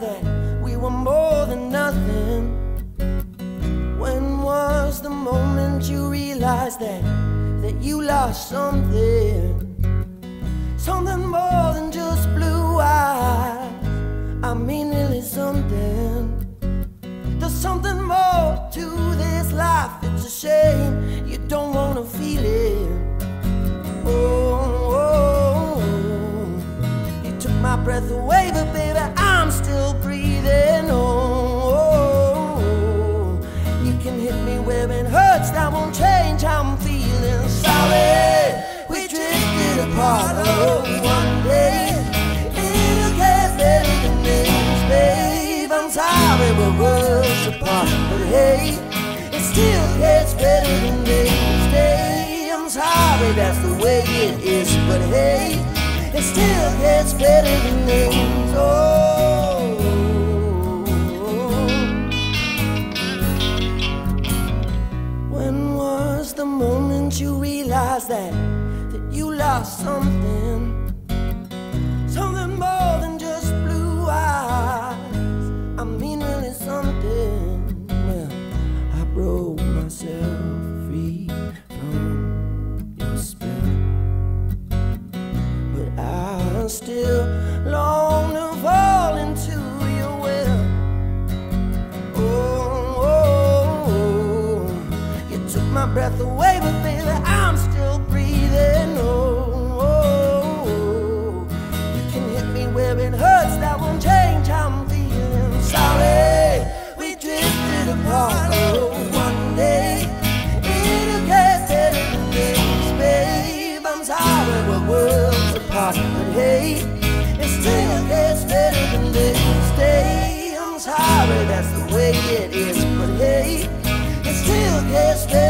realized that we were more than nothing? When was the moment you realized that you lost something more than just blue eyes? I mean, really something. There's something more to this life. It's a shame you don't wanna feel it. Oh, oh, oh. You took my breath away, but baby, I'm still breathing. Oh, oh, oh. You can hit me where it hurts. That won't change how I'm feeling. Sorry, we drifted apart. Oh, one day. Worlds apart, but hey, it still gets better than names day. I'm sorry, that's the way it is, but hey, it still gets better than names. Oh, when was the moment you realized that you lost something more than just blue eyes? I mean, really something. Well, I broke myself free from your spell, but I still long to fall into your will. Oh, oh, oh, you took my breath away, but baby, I'm still breathing. Oh, oh, oh, you can hit me where it hurts. That won't change how I'm feeling. Sorry, we drifted apart. Oh, one day it'll get better than this, babe. I'm sorry, we're worlds apart, but hey, it still gets better than this day. I'm sorry, that's the way it is, but hey, it still gets better.